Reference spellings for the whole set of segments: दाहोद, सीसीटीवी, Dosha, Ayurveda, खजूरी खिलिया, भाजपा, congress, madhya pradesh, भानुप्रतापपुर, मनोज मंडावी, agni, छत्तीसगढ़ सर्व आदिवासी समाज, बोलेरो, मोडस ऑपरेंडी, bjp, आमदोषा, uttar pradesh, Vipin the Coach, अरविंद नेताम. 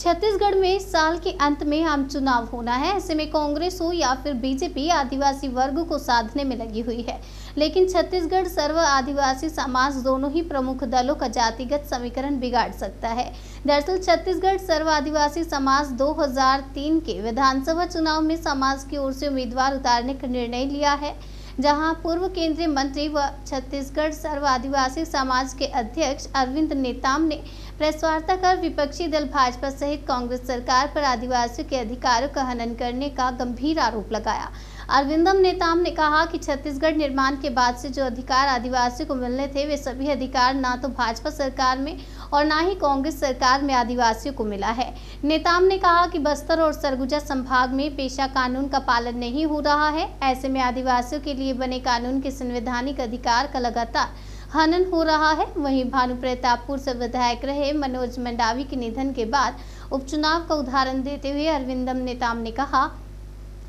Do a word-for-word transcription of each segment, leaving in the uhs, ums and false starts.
छत्तीसगढ़ में साल के अंत में आम चुनाव होना है। ऐसे में कांग्रेस हो या फिर बीजेपी आदिवासी वर्ग को साधने में लगी हुई है, लेकिन छत्तीसगढ़ सर्व आदिवासी समाज दोनों ही प्रमुख दलों का जातिगत समीकरण बिगाड़ सकता है। दरअसल छत्तीसगढ़ सर्व आदिवासी समाज दो हज़ार तीन के विधानसभा चुनाव में समाज की ओर से उम्मीदवार उतारने का निर्णय लिया है, जहां पूर्व केंद्रीय मंत्री व छत्तीसगढ़ सर्व आदिवासी समाज के अध्यक्ष अरविंद नेताम ने प्रेस वार्ता कर विपक्षी दल भाजपा सहित कांग्रेस सरकार पर आदिवासियों के अधिकारों का हनन करने का गंभीर आरोप लगाया। अरविंद नेताम ने कहा कि छत्तीसगढ़ निर्माण के बाद से जो अधिकार आदिवासियों को मिलने थे, वे सभी अधिकार ना तो भाजपा सरकार में और ना ही कांग्रेस सरकार में आदिवासियों को मिला है। नेताम ने कहा कि बस्तर और सरगुजा संभाग में पेशा कानून का पालन नहीं हो रहा है। ऐसे में आदिवासियों के लिए बने कानून के संवैधानिक अधिकार का लगातार हनन हो रहा है। वहीं भानुप्रतापपुर से विधायक रहे मनोज मंडावी के निधन के बाद उपचुनाव का उदाहरण देते हुए अरविंद नेताम ने कहा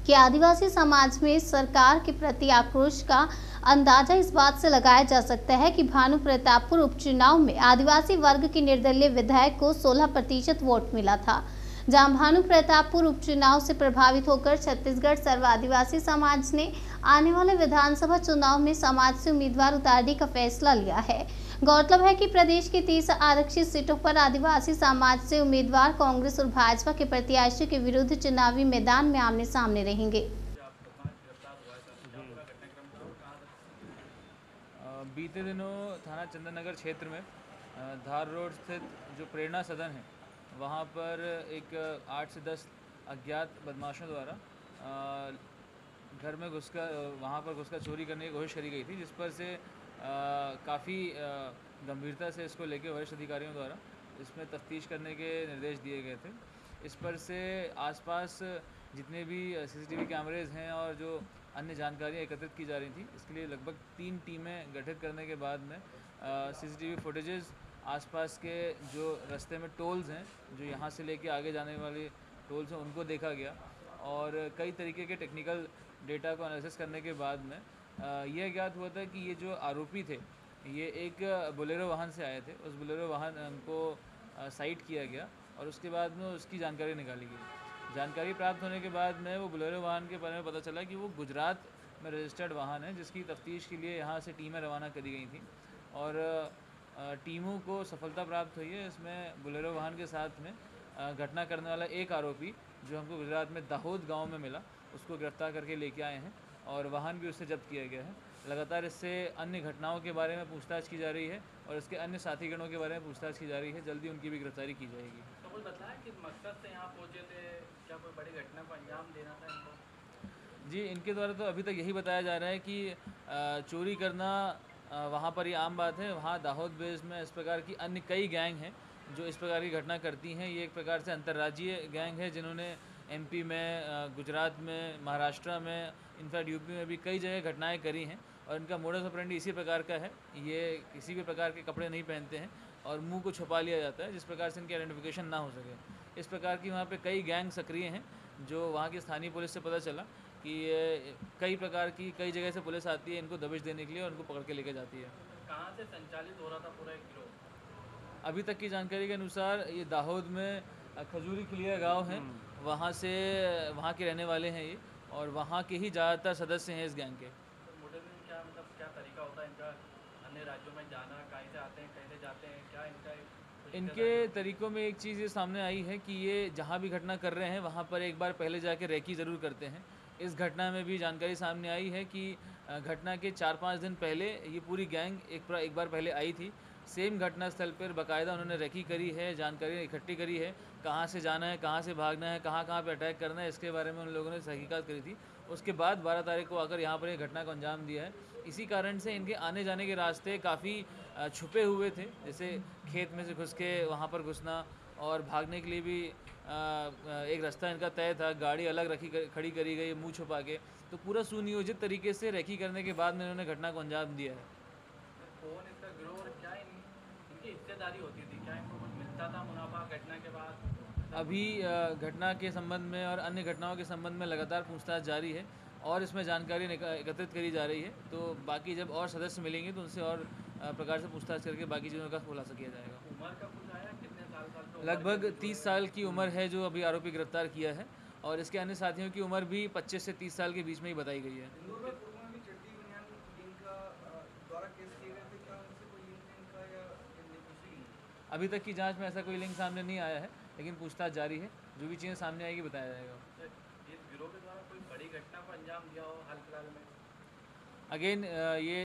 कि आदिवासी समाज में सरकार के प्रति आक्रोश का अंदाजा इस बात से लगाया जा सकता है कि भानुप्रतापपुर उपचुनाव में आदिवासी वर्ग के निर्दलीय विधायक को सोलह प्रतिशत वोट मिला था। जहां भानुप्रतापपुर उपचुनाव से प्रभावित होकर छत्तीसगढ़ सर्व आदिवासी समाज ने आने वाले विधानसभा चुनाव में समाज से उम्मीदवार उतारने का फैसला लिया है। गौरतलब है कि प्रदेश की तीस आरक्षित सीटों पर आदिवासी समाज से उम्मीदवार कांग्रेस और भाजपा के प्रत्याशियों के विरुद्ध चुनावी मैदान में आमने सामने रहेंगे। बीते दिनों थाना चंदननगर क्षेत्र में धार रोड स्थित जो प्रेरणा सदन है, वहाँ पर एक आठ से दस अज्ञात बदमाशों द्वारा घर में घुसकर वहाँ पर घुसकर चोरी करने की कोशिश करी गई थी, जिस पर से काफ़ी गंभीरता से इसको लेकर वरिष्ठ अधिकारियों द्वारा इसमें तफ्तीश करने के निर्देश दिए गए थे। इस पर से आसपास जितने भी सीसीटीवी कैमरेज हैं और जो अन्य जानकारियाँ एकत्रित की जा रही थी, इसके लिए लगभग तीन टीमें गठित करने के बाद में सीसीटीवी फुटेजेस, आसपास के जो रास्ते में टोल्स हैं, जो यहाँ से लेके आगे जाने वाले टोल्स हैं, उनको देखा गया और कई तरीके के टेक्निकल डेटा को एनालिसिस करने के बाद में यह ज्ञात हुआ था कि ये जो आरोपी थे, ये एक बोलेरो वाहन से आए थे। उस बोलेरो वाहन को साइट किया गया और उसके बाद में उसकी जानकारी निकाली गई। जानकारी प्राप्त होने के बाद में वो बोलेरो वाहन के बारे में पता चला कि वो गुजरात में रजिस्टर्ड वाहन है, जिसकी तफ्तीश के लिए यहाँ से टीमें रवाना करी गई थी और टीमों को सफलता प्राप्त हुई है। इसमें बोलेरो वाहन के साथ में घटना करने वाला एक आरोपी, जो हमको गुजरात में दाहोद गांव में मिला, उसको गिरफ्तार करके लेके आए हैं और वाहन भी उससे जब्त किया गया है। लगातार इससे अन्य घटनाओं के बारे में पूछताछ की जा रही है और इसके अन्य साथीगणों के बारे में पूछताछ की जा रही है। जल्दी उनकी भी गिरफ्तारी की जाएगी। तो कुछ बताया किस मकसद से यहाँ पहुँचे थे, क्या कोई बड़ी घटना को अंजाम देना था इनको? जी, इनके द्वारा तो अभी तक यही बताया जा रहा है कि चोरी करना वहाँ पर ये आम बात है। वहाँ दाहोद बेस में इस प्रकार की अन्य कई गैंग हैं जो इस प्रकार की घटना करती हैं। ये एक प्रकार से अंतर्राज्यीय गैंग है, जिन्होंने एमपी में, गुजरात में, महाराष्ट्र में, इनफैक्ट यूपी में भी कई जगह घटनाएं करी हैं और इनका मोडस ऑपरेंडी इसी प्रकार का है। ये किसी भी प्रकार के कपड़े नहीं पहनते हैं और मुँह को छुपा लिया जाता है, जिस प्रकार से इनकी आइडेंटिफिकेशन ना हो सके। इस प्रकार की वहाँ पर कई गैंग सक्रिय हैं, जो वहाँ की स्थानीय पुलिस से पता चला कि ये कई प्रकार की कई जगह से पुलिस आती है इनको दबिश देने के लिए और उनको पकड़ के लेके जाती है। कहाँ से संचालित हो रहा था पूरा एक गिरोह? अभी तक की जानकारी के अनुसार ये दाहोद में खजूरी खिलिया गांव है, वहाँ से वहाँ के रहने वाले हैं ये और वहाँ के ही ज़्यादातर सदस्य हैं इस गैंग के। तो मुद्दे में क्या मतलब क्या तरीका होता है इनका? अन्य राज्यों में जाना, कहीं से आते हैं, कहीं से जाते हैं, क्या इनका? इनके तरीकों में एक चीज़ ये सामने आई है कि ये जहाँ भी घटना कर रहे हैं वहाँ पर एक बार पहले जाके रेकी ज़रूर करते हैं। इस घटना में भी जानकारी सामने आई है कि घटना के चार पाँच दिन पहले ये पूरी गैंग एक एक बार पहले आई थी। सेम घटना स्थल पर बाकायदा उन्होंने रेकी करी है, जानकारी इकट्ठी करी है, कहाँ से जाना है, कहाँ से भागना है, कहाँ कहाँ पे अटैक करना है, इसके बारे में उन लोगों ने तहकीकात करी थी। उसके बाद बारह तारीख को आकर यहाँ पर यह घटना को अंजाम दिया है। इसी कारण से इनके आने जाने के रास्ते काफ़ी छुपे हुए थे, जैसे खेत में से घुस के वहाँ पर घुसना और भागने के लिए भी एक रास्ता इनका तय था। गाड़ी अलग रखी खड़ी करी गई मुंह छुपा के, तो पूरा सुनियोजित तरीके से रेकी करने के बाद में इन्होंने घटना को अंजाम दिया है। कौन इसका गिरोह और क्या इनकी हिस्सेदारी होती थी, क्या इनको कुछ मिलता था मुनाफा घटना के बाद? अभी घटना के संबंध में और अन्य घटनाओं के संबंध में लगातार पूछताछ जारी है और इसमें जानकारी एकत्रित करी जा रही है। तो बाकी जब और सदस्य मिलेंगे तो उनसे और प्रकार से पूछताछ करके बाकी चीज़ों का खुलासा किया जाएगा। उम्र का कुछ आया कितने लगभग तीस साल की उम्र है जो अभी आरोपी गिरफ्तार किया है, और इसके अन्य साथियों की उम्र भी पच्चीस से तीस साल के बीच में ही बताई गई है। अभी तक की जांच में ऐसा कोई लिंक सामने नहीं आया है, लेकिन पूछताछ जारी है, जो भी चीज़ें सामने आएगी बताया जाएगा। इस गिरोह के द्वारा कोई बड़ी घटना को अंजाम दिया हो हाल फिलहाल में? अगेन ये